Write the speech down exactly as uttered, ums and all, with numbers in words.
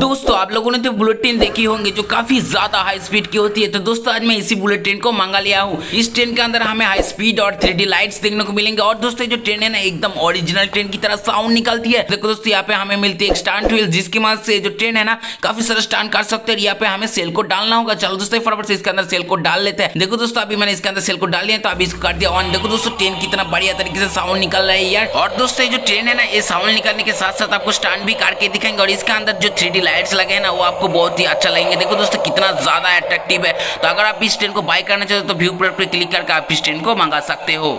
दोस्तों आप लोगों ने तो बुलेट ट्रेन देखी होंगी जो काफी ज्यादा हाई स्पीड की होती है। तो दोस्तों आज मैं इसी बुलेट ट्रेन को मांगा लिया हूँ। इस ट्रेन के अंदर हमें हाई स्पीड और थ्री डी लाइट्स देखने को मिलेंगे। और दोस्तों जो ट्रेन है ना एकदम ओरिजिनल ट्रेन की तरह साउंड निकलती है। देखो दोस्तों यहाँ पे हमें मिलती है स्टंट व्हील, जिसकी मदद से जो ट्रेन है ना काफी सारा स्टंट कर सकते हैं। यहाँ पे हमें सेल को डालना होगा। चलो दोस्तों फटाफट से इसके अंदर सेल को डाल लेते हैं। देखो दोस्तों अभी मैंने इसके अंदर सेल को डाल लिया, तो अभी इसको काट दिया ऑन। देखो दोस्तों ट्रेन कितना बढ़िया तरीके से साउंड निकल रहा है यार। और दोस्तों जो ट्रेन है ना ये साउंड निकलने के साथ साथ आपको स्टंट भी काट के दिखाएंगे। और इसके अंदर जो थ्री डी लाइट्स लगे हैं ना वो आपको बहुत ही अच्छा लगेंगे। देखो दोस्तों कितना ज्यादा अट्रैक्टिव है। तो अगर आप इस ट्रेन को बाय करना चाहते हो तो व्यू पर क्लिक करके आप इस ट्रेन को मंगा सकते हो।